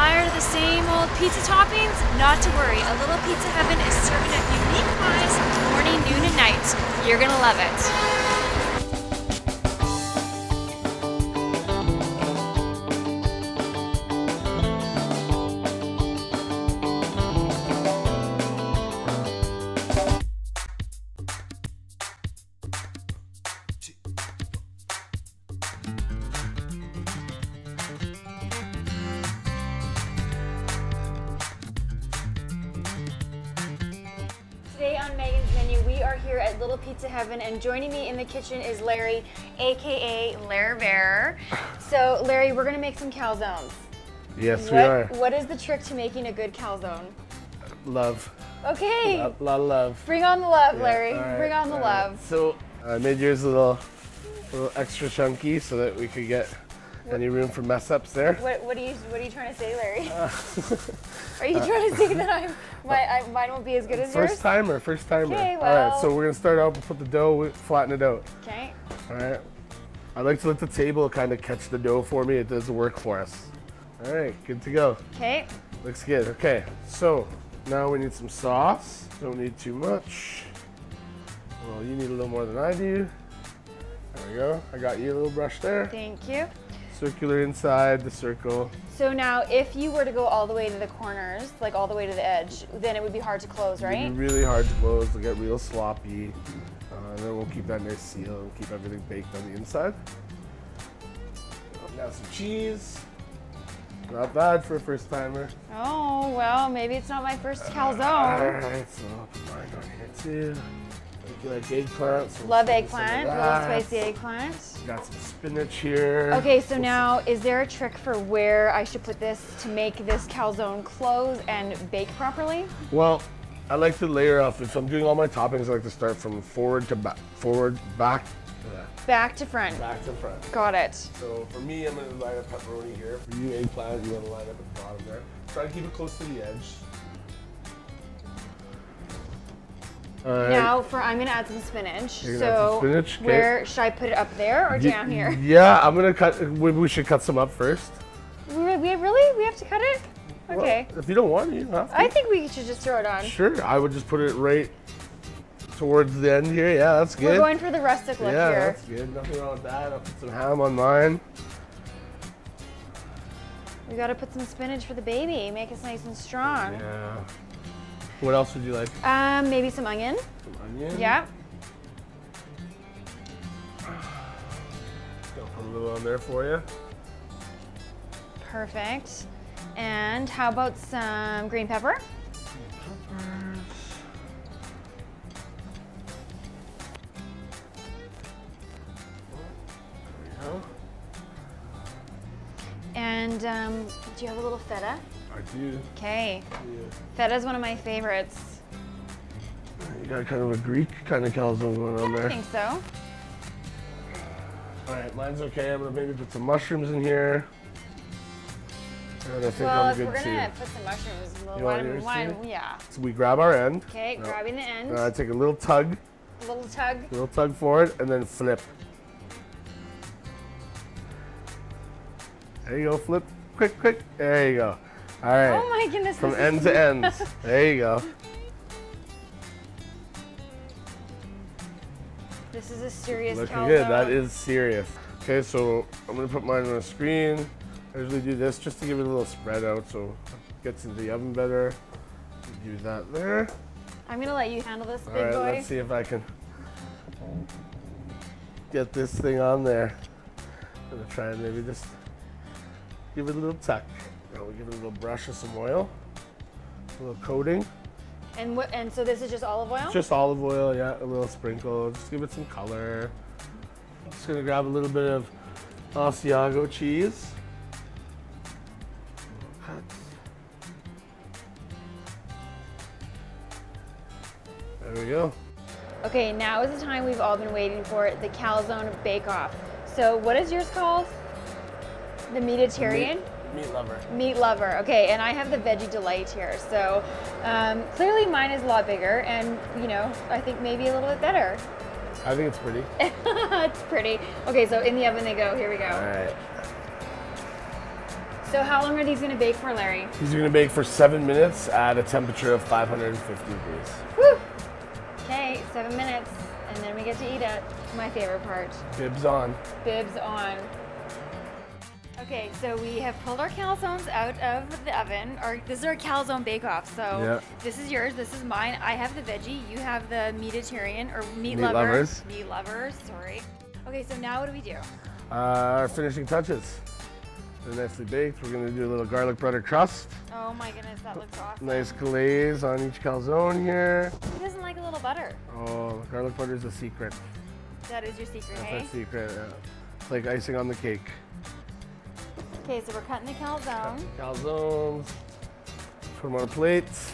tired of the same old pizza toppings? Not to worry, A Little Pizza Heaven is serving up unique pies morning, noon, and night. You're gonna love it. Today on Meghan's Menu, we are here at Little Pizza Heaven, and joining me in the kitchen is Larry, aka Larry Bear. So, Larry, we're gonna make some calzones. Yes, we are. What is the trick to making a good calzone? Love. Okay. A lot of love. Bring on the love, yeah, Larry. Right, bring on the love. Right. So, I made yours a little extra chunky so that we could get any room for mess ups there. What are you trying to say, Larry? Are you trying to say that mine won't be as good as yours? First timer. Okay, well. All right, so we're gonna start out. We'll put the dough, flatten it out. Okay. All right. I like to let the table kind of catch the dough for me. It does the work for us. All right, good to go. Okay. Looks good. Okay, so now we need some sauce. Don't need too much. Well, you need a little more than I do. There we go. I got you a little brush there. Thank you. Circular inside the circle. So now, if you were to go all the way to the corners, like all the way to the edge, then it would be hard to close, right? It'd be really hard to close. It'll get real sloppy. Then we'll keep that nice seal and keep everything baked on the inside. Now some cheese. Not bad for a first timer. Oh, well, maybe it's not my first calzone. All right, so I'll put mine on here too. Like eggplant. So love eggplant, love spicy eggplant. Got some spinach here. Okay, so now is there a trick for where I should put this to make this calzone close and bake properly? Well, I like to layer off. If I'm doing all my toppings, I like to start from back to front. Got it. So for me, I'm gonna line up pepperoni here. For you, eggplant, you wanna line up at the bottom there. Try to keep it close to the edge. Right. Now, I'm gonna add some spinach. Okay. Where should I put it? Up there or down here? Yeah, I'm gonna cut. We should cut some up first. We have to cut it? Okay. Well, if you don't want, you don't have to. I think we should just throw it on. Sure, I would just put it right towards the end here. Yeah, that's good. We're going for the rustic look here. Yeah, that's good. Nothing wrong with that. I'll put some ham on mine. We gotta put some spinach for the baby. Make us nice and strong. Yeah. What else would you like? Maybe some onion. Some onion? Yeah. I'll put a little on there for you. Perfect. And how about some green pepper? Green peppers. There we go. And do you have a little feta? I do. Okay. Yeah. Feta's one of my favorites. You got kind of a Greek kind of calzone going on there. I think so. All right, mine's okay. I'm gonna maybe put some mushrooms in here. And I think I'm good too. Well, if we're gonna put some mushrooms, yeah. So we grab our end. Okay, grabbing the end. Take a little tug. A little tug. A little tug forward, and then flip. There you go, flip. Quick, quick. There you go. All right. Oh my goodness. From end to end. There you go. This is a serious calzone. Looking good. That is serious. Okay, so I'm going to put mine on a screen. I usually do this just to give it a little spread out so it gets into the oven better. Do that there. I'm going to let you handle this, big boy. All right, let's see if I can get this thing on there. I'm going to try and maybe just give it a little tuck. Now we give it a little brush of some oil, a little coating. And what? And so this is just olive oil? Just olive oil, yeah, a little sprinkle. Just give it some color. I'm just gonna grab a little bit of Asiago cheese. There we go. Okay, now is the time we've all been waiting for, the calzone bake-off. So what is yours called? The meatitarian? Meat lover. Meat lover, okay, and I have the veggie delight here, so clearly mine is a lot bigger and, you know, I think maybe a little bit better. I think it's pretty. It's pretty. Okay, so in the oven they go, here we go. All right. So how long are these going to bake for, Larry? These are going to bake for 7 minutes at a temperature of 550 degrees. Woo! Okay, 7 minutes, and then we get to eat it. My favorite part. Bibs on. Bibs on. Okay, so we have pulled our calzones out of the oven. This is our calzone bake-off, so This is yours, this is mine. I have the veggie, you have the meatitarian, or meat lovers. Meat lovers, sorry. Okay, so now what do we do? Our finishing touches. They're nicely baked. We're gonna do a little garlic butter crust. Oh my goodness, that looks awesome. Nice glaze on each calzone here. Who doesn't like a little butter? Oh, garlic butter is a secret. That is your secret, hey? That's a secret, yeah. It's like icing on the cake. Okay, so we're cutting the calzone. Calzones. Put them on a plate. This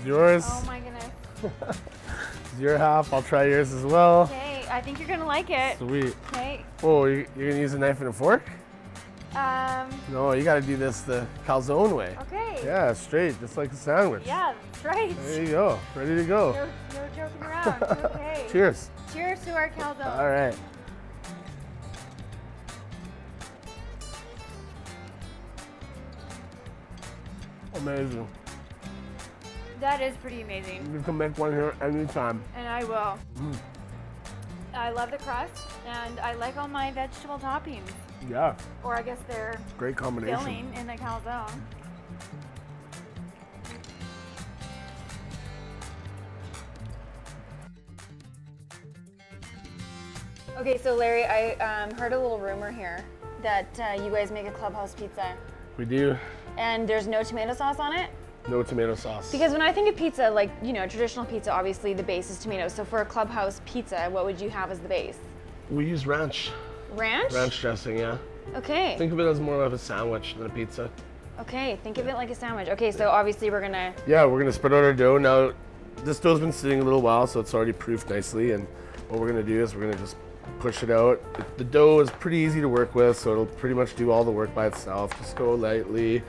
is yours. Oh my goodness. This is your half. I'll try yours as well. Okay, I think you're gonna like it. Sweet. Okay. Oh, you're gonna use a knife and a fork? No, you gotta do this the calzone way. Okay. Yeah, straight, just like a sandwich. Yeah, that's right. There you go. Ready to go. No joking around. Okay. Cheers. Cheers to our calzone. All right. Amazing. That is pretty amazing. You can make one here anytime. And I will. I love the crust, and I like all my vegetable toppings. Yeah. Or I guess they're great combination. Filling in the calzone. Okay, so Larry, I heard a little rumor here that you guys make a clubhouse pizza. We do. And there's no tomato sauce on it? No tomato sauce. Because when I think of pizza, like, you know, traditional pizza, obviously the base is tomatoes. So for a clubhouse pizza, what would you have as the base? We use ranch. Ranch? Ranch dressing, yeah. Okay. Think of it as more of a sandwich than a pizza. Okay, think of it like a sandwich. Okay, so obviously we're gonna... Yeah, we're gonna spread out our dough. Now, this dough's been sitting a little while, so it's already proofed nicely. And what we're gonna do is we're gonna just push it out. The dough is pretty easy to work with, so it'll pretty much do all the work by itself. Just go lightly.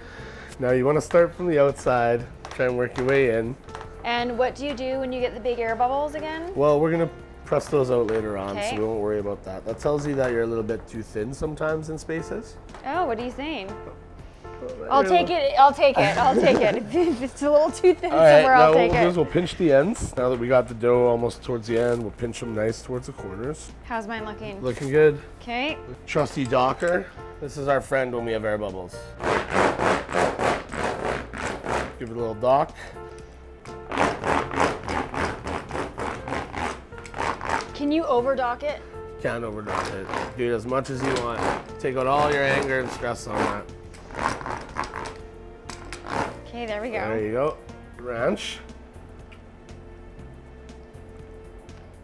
Now you want to start from the outside, try and work your way in. And what do you do when you get the big air bubbles again? Well, we're gonna press those out later on, so we won't worry about that. That tells you that you're a little bit too thin sometimes in spaces. Oh, what are you saying? I'll take it. If it's a little too thin somewhere, I'll take it. All right, now we'll pinch the ends. Now that we got the dough almost towards the end, we'll pinch them nice towards the corners. How's mine looking? Looking good. Okay. Trusty docker. This is our friend when we have air bubbles. Give it a little dock. Can you overdock it? Can't overdock it. Do it as much as you want. Take out all your anger and stress on that. Okay, there we go. There you go. Ranch.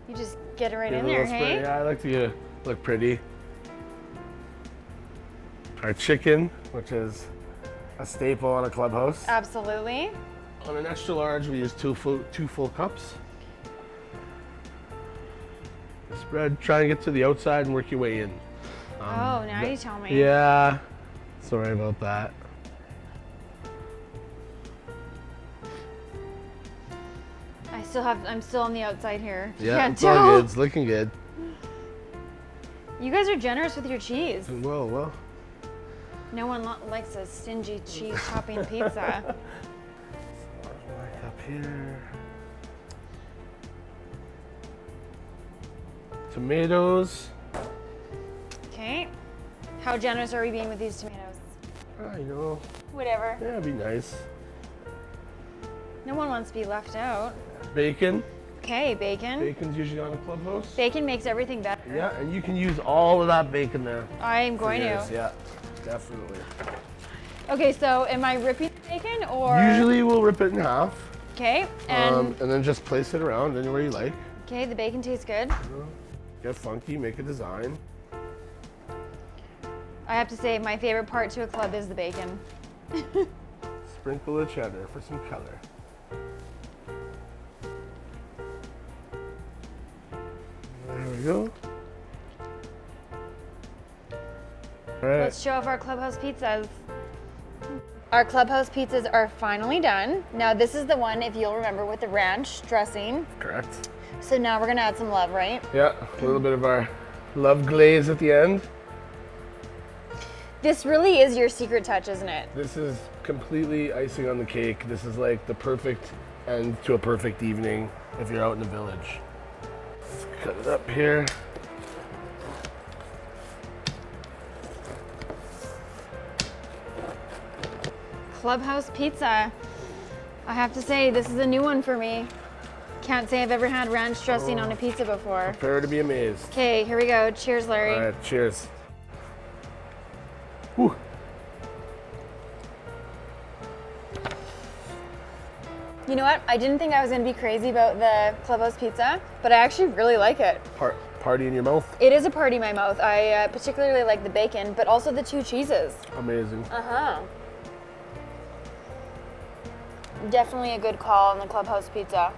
You just get it right in there, hey? Yeah, I like to look pretty. Our chicken, which is a staple on a clubhouse. Absolutely. On an extra large, we use two full cups. Spread, try and get to the outside and work your way in. Oh, now you tell me. Yeah, sorry about that. I'm still on the outside here. Yeah, it's all good. It's looking good. You guys are generous with your cheese. Well. No one likes a stingy cheese topping pizza. Right up here. Tomatoes. Okay. How generous are we being with these tomatoes? I know. Whatever. Yeah, it'd be nice. No one wants to be left out. Bacon. Okay, bacon. Bacon's usually on a clubhouse. Bacon makes everything better. Yeah, and you can use all of that bacon there. I am going to. Yeah, definitely. Okay, so am I ripping the bacon or? Usually we'll rip it in half. Okay, and then just place it around anywhere you like. Okay, the bacon tastes good. Get funky, make a design. I have to say, my favorite part to a club is the bacon. Sprinkle the cheddar for some color. There we go. All right. Let's show off our clubhouse pizzas. Our clubhouse pizzas are finally done. Now this is the one, if you'll remember, with the ranch dressing. Correct. So now we're gonna add some love, right? Yeah, a little bit of our love glaze at the end. This really is your secret touch, isn't it? This is completely icing on the cake. This is like the perfect end to a perfect evening if you're out in the village. Let's cut it up here. Clubhouse pizza. I have to say, this is a new one for me. Can't say I've ever had ranch dressing on a pizza before. Prepare to be amazed. Okay, here we go. Cheers, Larry. All right, cheers. Whew. You know what? I didn't think I was gonna be crazy about the clubhouse pizza, but I actually really like it. Party in your mouth? It is a party in my mouth. I particularly like the bacon, but also the two cheeses. Amazing. Uh-huh. Definitely a good call on the clubhouse pizza.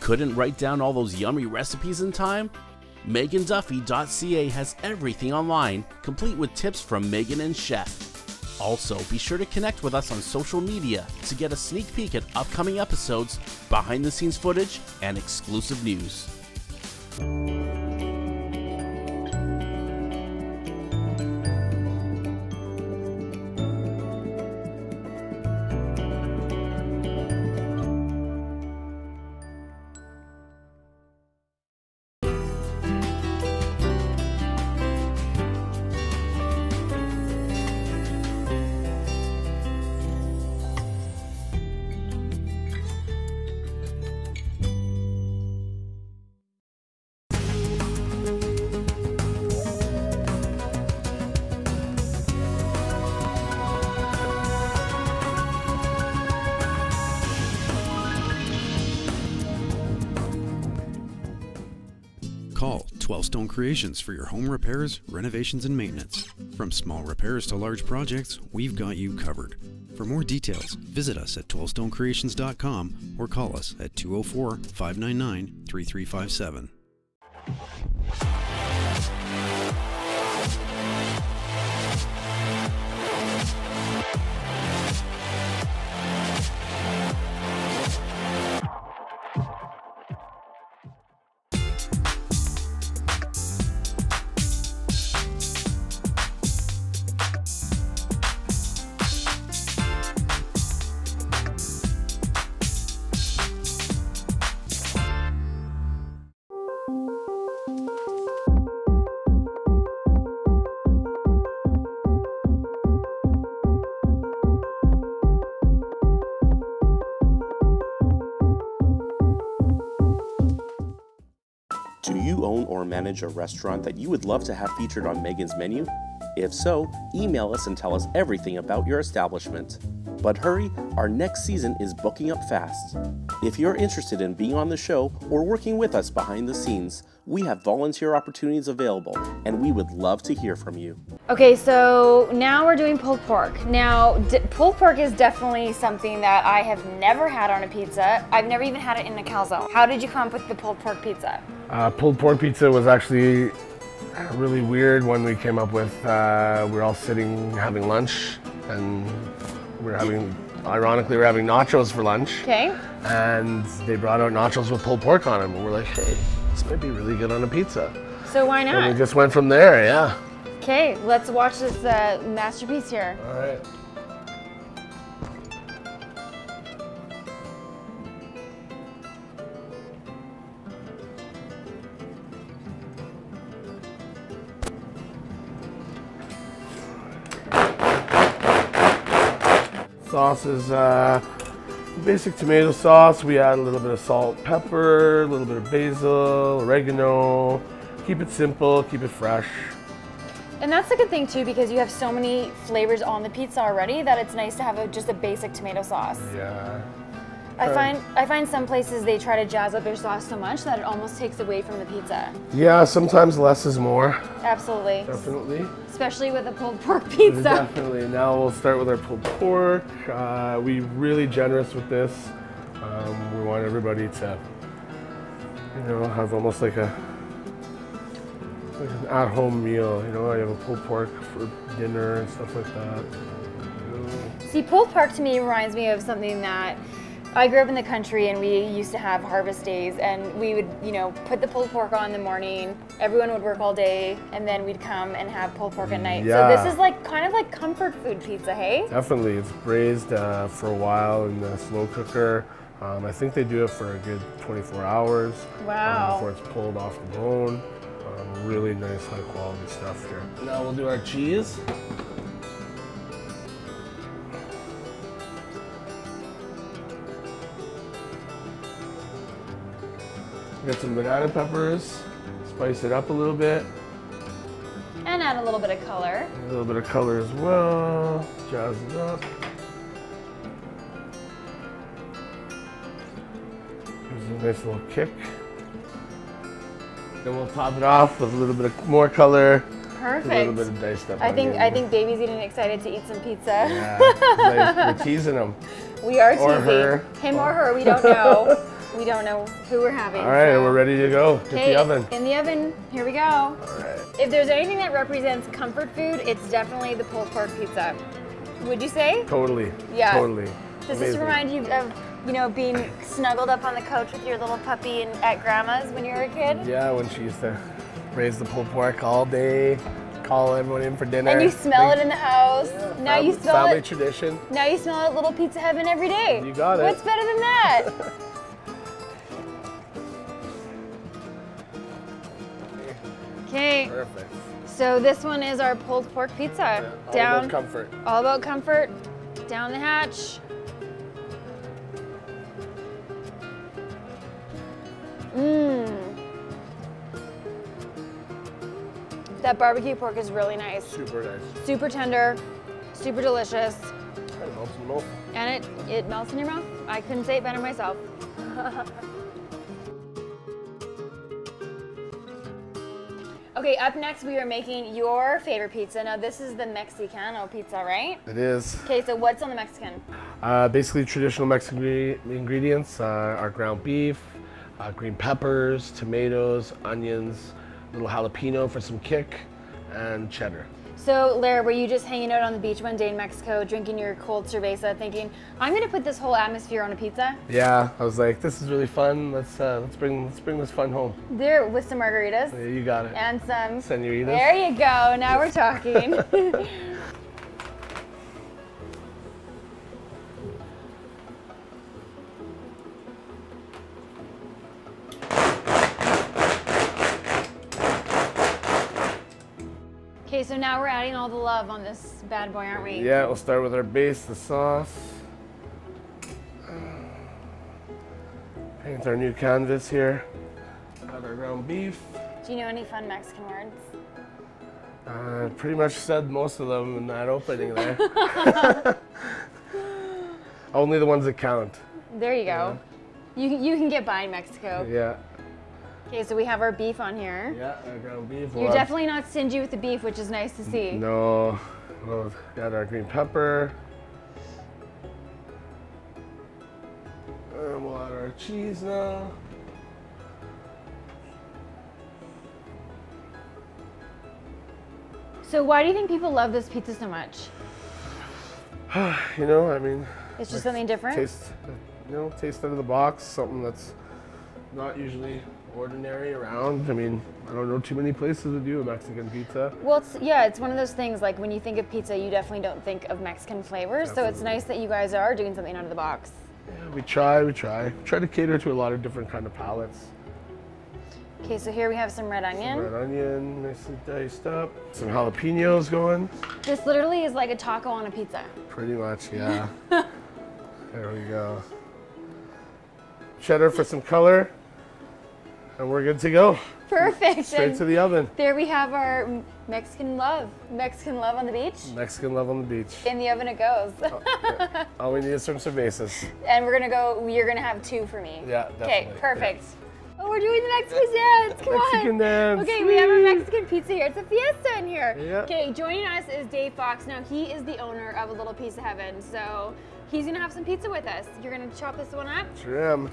Couldn't write down all those yummy recipes in time? MeghanDuffy.ca has everything online, complete with tips from Megan and Chef. Also, be sure to connect with us on social media to get a sneak peek at upcoming episodes, behind-the-scenes footage, and exclusive news. Call 12 Stone Creations for your home repairs, renovations, and maintenance. From small repairs to large projects, we've got you covered. For more details, visit us at 12stonecreations.com or call us at 204-599-3357. Do you own or manage a restaurant that you would love to have featured on Meghan's menu? If so, email us and tell us everything about your establishment. But hurry, our next season is booking up fast. If you're interested in being on the show or working with us behind the scenes, we have volunteer opportunities available and we would love to hear from you. Okay, so now we're doing pulled pork. Now, pulled pork is definitely something that I have never had on a pizza. I've never even had it in a calzone. How did you come up with the pulled pork pizza? Pulled pork pizza was actually a really weird one we came up with. We were all sitting having lunch, and ironically, we're having nachos for lunch. Okay. And they brought out nachos with pulled pork on them, and we're like, hey, this might be really good on a pizza. So why not? And we just went from there, yeah. Okay, let's watch this masterpiece here. All right. Sauce is basic tomato sauce. We add a little bit of salt, pepper, a little bit of basil, oregano. Keep it simple, keep it fresh. And that's the good thing too, because you have so many flavors on the pizza already that it's nice to have just a basic tomato sauce. Yeah. I find some places they try to jazz up their sauce so much that it almost takes away from the pizza. Yeah, sometimes less is more. Absolutely. Definitely. Especially with a pulled pork pizza. Definitely. Now we'll start with our pulled pork. We're really generous with this. We want everybody to, you know, have almost like an at-home meal. You know, I have a pulled pork for dinner and stuff like that. You know. See, pulled pork to me reminds me of something that I grew up in the country and we used to have harvest days, and we would, you know, put the pulled pork on in the morning, everyone would work all day, and then we'd come and have pulled pork at night. Yeah. So this is like kind of like comfort food pizza, hey? Definitely. It's braised for a while in the slow cooker. I think they do it for a good 24 hours. Wow. Before it's pulled off the bone. Really nice, high quality stuff here. Now we'll do our cheese. Get some banana peppers, spice it up a little bit. And add a little bit of color. A little bit of color as well, jazz it up. Gives it a nice little kick. Then we'll top it off with a little bit more color. Perfect. A little bit of diced up onion. I think Davey's even excited to eat some pizza. Yeah, like we're teasing him. We are teasing him or her, we don't know. We don't know who we're having. All right, so we're ready to go. Get the oven. In the oven. Here we go. All right. If there's anything that represents comfort food, it's definitely the pulled pork pizza. Would you say? Totally. Yeah. Totally. Does this remind you of, you know, being snuggled up on the couch with your little puppy and at grandma's when you were a kid? Yeah, when she used to raise the pulled pork all day, call everyone in for dinner. And you smell it in the house. Yeah, now you smell it. Family tradition. Now you smell it at Little Pizza Heaven every day. You got it. What's better than that? Okay. Perfect. So this one is our pulled pork pizza. Yeah, all about comfort. All about comfort. Down the hatch. Mmm. That barbecue pork is really nice. Super nice. Super tender. Super delicious. It melts in your mouth. And it melts in your mouth. I couldn't say it better myself. Okay, up next we are making your favorite pizza. Now this is the Mexicano pizza, right? It is. Okay, so what's on the Mexican? Basically traditional Mexican ingredients are ground beef, green peppers, tomatoes, onions, a little jalapeno for some kick, and cheddar. So, Larry, were you just hanging out on the beach one day in Mexico, drinking your cold cerveza, thinking, I'm gonna put this whole atmosphere on a pizza? Yeah, I was like, this is really fun. Let's bring this fun home. There, with some margaritas. Yeah, you got it. And some senoritas. There you go. Now we're talking. Okay, so now we're adding all the love on this bad boy, aren't we? Yeah, we'll start with our base, the sauce. Paint our new canvas here. Add our ground beef. Do you know any fun Mexican words? Pretty much said most of them in that opening there. Only the ones that count. There you go. Yeah. You can get by in Mexico. Yeah. Okay, so we have our beef on here. Yeah, our ground beef. You're definitely not stingy with the beef, which is nice to see. No, we'll add our green pepper. And we'll add our cheese now. So why do you think people love this pizza so much? You know, I mean, it's just something different. Taste, you know, taste out of the box, something that's not usually ordinary around. I mean, I don't know too many places that do a Mexican pizza. Well, it's one of those things, like when you think of pizza, you definitely don't think of Mexican flavors. Definitely. So it's nice that you guys are doing something out of the box. Yeah, we try to cater to a lot of different kind of palettes. Okay, so here we have some red onion. Some red onion, nicely diced up. Some jalapenos going. This literally is like a taco on a pizza. Pretty much, yeah. There we go. Cheddar for some color. And we're good to go. Perfect. Straight to the oven. There we have our Mexican love. Mexican love on the beach. Mexican love on the beach. In the oven it goes. All we need is some cervezas. And you're gonna have two for me. Yeah, definitely. Okay, perfect. Yeah. Oh, we're doing the Mexican dance, come on. Okay, we have our Mexican pizza here. It's a fiesta in here. Yeah. Okay, joining us is Dave Fox. Now, he is the owner of A Little Pizza Heaven, so he's gonna have some pizza with us. You're gonna chop this one up? Sure am.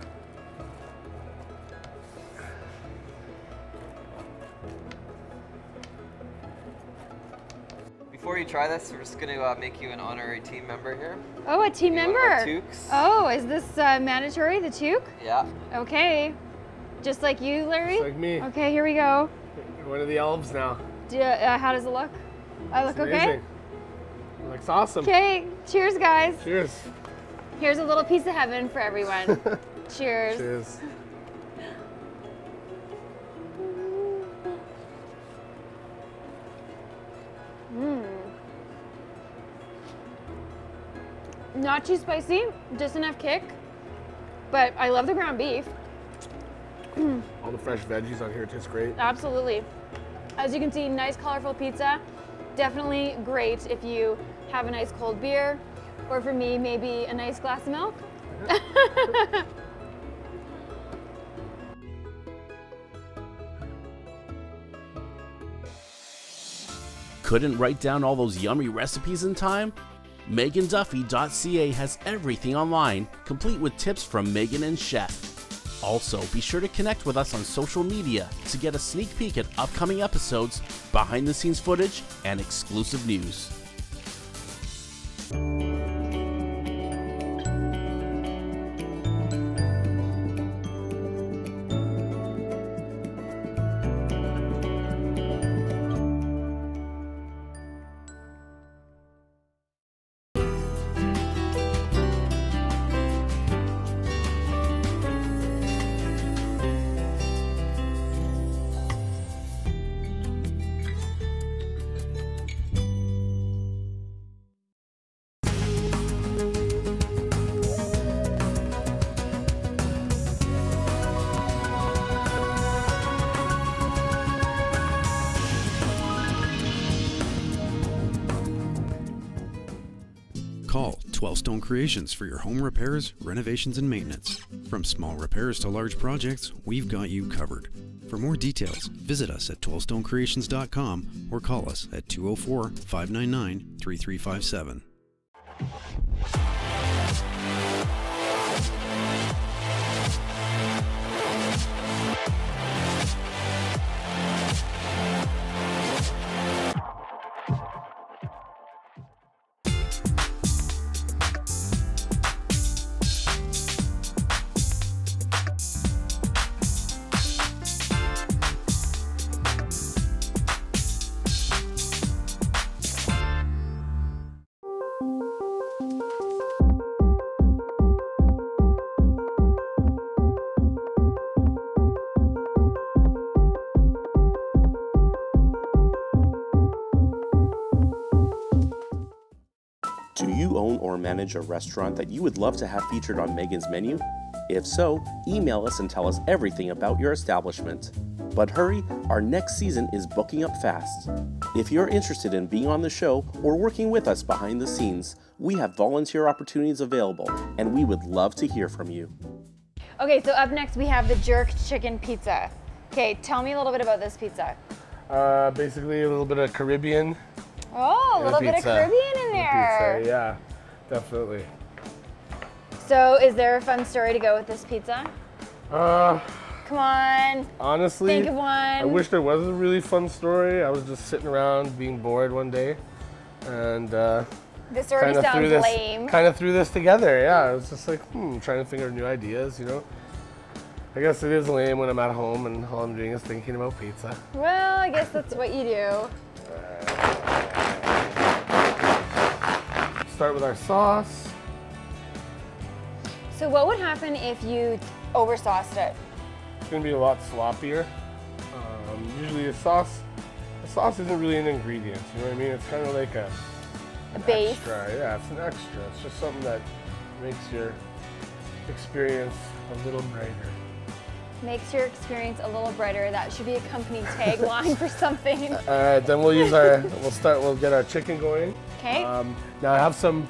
before you try this, we're just going to make you an honorary team member here. Oh, a team member? Oh, is this mandatory, the toque? Yeah. Okay. Just like you, Larry? Just like me. Okay, here we go. You're one of the elves now. How does it look? I look okay? It looks awesome. Okay, cheers, guys. Cheers. Here's a little piece of heaven for everyone. Cheers. Cheers. Not too spicy, just enough kick, but I love the ground beef. All the fresh veggies on here taste great. Absolutely. As you can see, nice colorful pizza. Definitely great if you have a nice cold beer, or for me, maybe a nice glass of milk. Yeah. Couldn't write down all those yummy recipes in time? MeghanDuffy.ca has everything online, complete with tips from Meghan and Chef. Also, be sure to connect with us on social media to get a sneak peek at upcoming episodes, behind-the-scenes footage, and exclusive news. Call 12 Stone Creations for your home repairs, renovations, and maintenance. From small repairs to large projects, we've got you covered. For more details, visit us at 12stonecreations.com or call us at 204-599-3357. Do you own or manage a restaurant that you would love to have featured on Meghan's menu? If so, email us and tell us everything about your establishment. But hurry, our next season is booking up fast. If you're interested in being on the show or working with us behind the scenes, we have volunteer opportunities available, and we would love to hear from you. Okay, so up next we have the jerk chicken pizza. Okay, tell me a little bit about this pizza. Basically a little bit of Caribbean. Oh, a little bit of Caribbean in there. Pizza, yeah, definitely. So, is there a fun story to go with this pizza? Come on. Honestly, think of one. I wish there was a really fun story. I was just sitting around being bored one day, and this already sounds lame. Kind of threw this together. Yeah, I was just like, trying to think of new ideas, you know. I guess it is lame when I'm at home and all I'm doing is thinking about pizza. Well, I guess that's what you do. Start with our sauce. So what would happen if you oversauced it? It's gonna be a lot sloppier. Usually the sauce isn't really an ingredient, you know what I mean? It's kind of like a base. Extra. Yeah, it's an extra. It's just something that makes your experience a little brighter. Makes your experience a little brighter. That should be a company tagline for something. All right, then we'll get our chicken going. Okay. Now I have some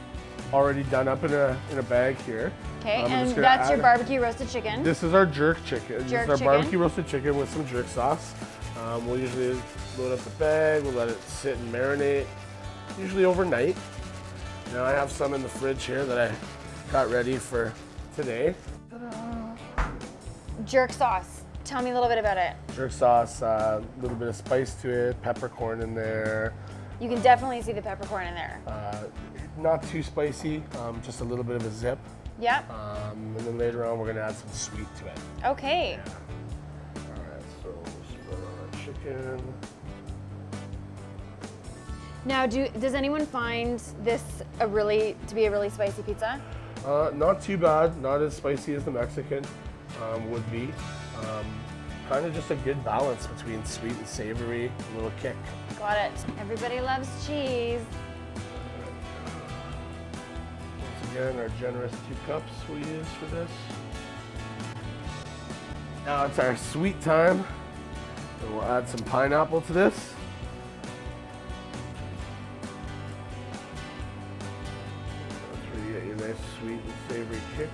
already done up in a bag here. Okay, and that's your barbecue roasted chicken. This is our jerk chicken. This is our barbecue roasted chicken with some jerk sauce. We'll usually load up the bag. We'll let it sit and marinate, usually overnight. Now I have some in the fridge here that I got ready for today. Jerk sauce. Tell me a little bit about it. Jerk sauce, a little bit of spice to it, peppercorn in there, You can definitely see the peppercorn in there. Not too spicy, just a little bit of a zip. Yep. And then later on, we're going to add some sweet to it. Okay. Yeah. All right, so we'll spread our chicken. Now, does anyone find this to be a really spicy pizza? Not too bad. Not as spicy as the Mexican would be. Kind of just a good balance between sweet and savory, a little kick. Got it. Everybody loves cheese. Once again, our generous 2 cups we use for this. Now it's our sweet time. And we'll add some pineapple to this. That's where you get your nice sweet and savory kick.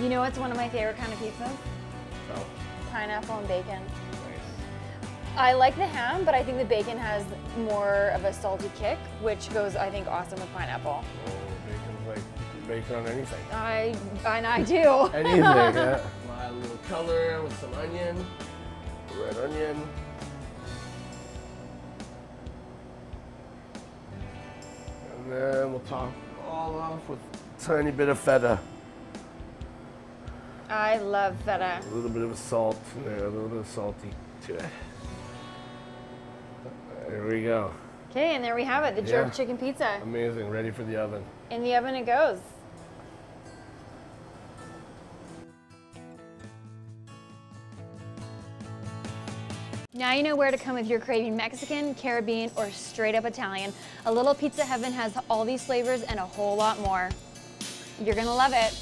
You know what's one of my favorite kind of pizzas? Oh. Pineapple and bacon. Nice. I like the ham, but I think the bacon has more of a salty kick, which goes, I think, awesome with pineapple. Oh, bacon's like, you can bake it on anything. I do. Anything, yeah. We'll add a little color with some onion, red onion. And then we'll top all off with a tiny bit of feta. I love feta. A little bit of salt in there, a little bit of salty to it. There we go. Okay, and there we have it, the jerk chicken pizza. Amazing, ready for the oven. In the oven it goes. Now you know where to come if you're craving Mexican, Caribbean, or straight up Italian. A Little Pizza Heaven has all these flavors and a whole lot more. You're gonna love it.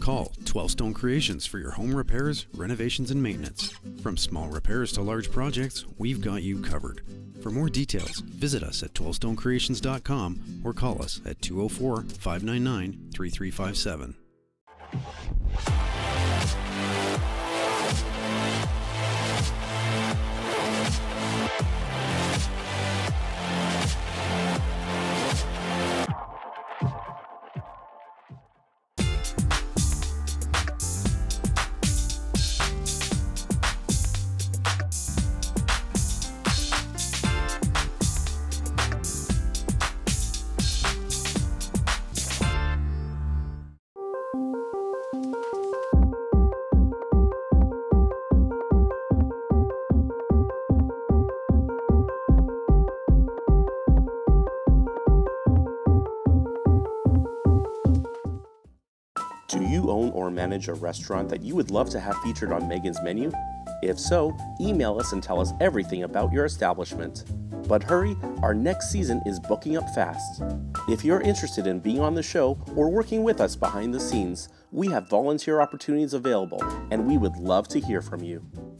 Call 12 Stone Creations for your home repairs, renovations, and maintenance. From small repairs to large projects, we've got you covered. For more details, visit us at 12stonecreations.com or call us at 204-599-3357. Do you own or manage a restaurant that you would love to have featured on Meghan's menu? If so, email us and tell us everything about your establishment. But hurry, our next season is booking up fast. If you're interested in being on the show or working with us behind the scenes, we have volunteer opportunities available, and we would love to hear from you.